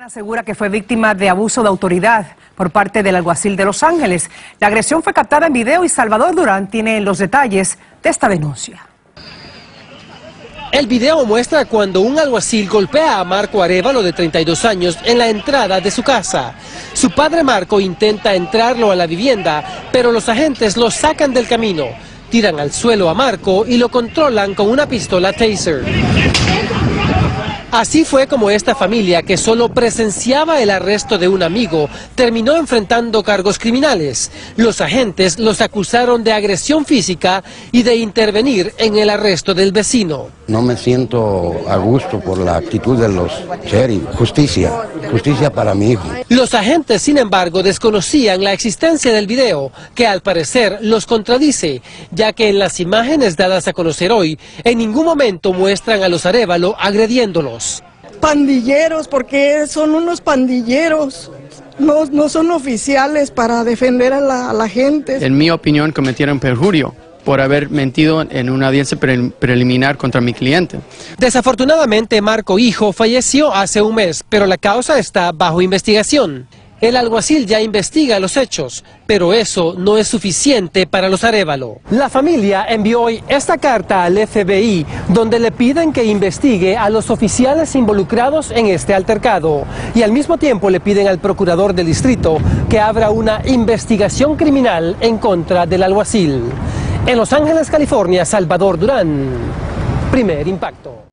Asegura que fue víctima de abuso de autoridad por parte del alguacil de Los Ángeles. La agresión fue captada en video y Salvador Durán tiene los detalles de esta denuncia. El video muestra cuando un alguacil golpea a Marco Arévalo, de 32 años, en la entrada de su casa. Su padre Marco intenta entrarlo a la vivienda, pero los agentes lo sacan del camino, tiran al suelo a Marco y lo controlan con una pistola Taser. Así fue como esta familia, que solo presenciaba el arresto de un amigo, terminó enfrentando cargos criminales. Los agentes los acusaron de agresión física y de intervenir en el arresto del vecino. No me siento a gusto por la actitud de los sheriff. Justicia para mi hijo. Los agentes, sin embargo, desconocían la existencia del video, que al parecer los contradice, ya que en las imágenes dadas a conocer hoy, en ningún momento muestran a los Arévalo agrediéndolos. Pandilleros, porque son unos pandilleros, no son oficiales para defender a la gente. En mi opinión, cometieron perjurio por haber mentido en una audiencia preliminar contra mi cliente. Desafortunadamente, Marco hijo falleció hace un mes, pero la causa está bajo investigación. El alguacil ya investiga los hechos, pero eso no es suficiente para los Arévalo. La familia envió hoy esta carta al FBI, donde le piden que investigue a los oficiales involucrados en este altercado. Y al mismo tiempo le piden al procurador del distrito que abra una investigación criminal en contra del alguacil. En Los Ángeles, California, Salvador Durán, Primer Impacto.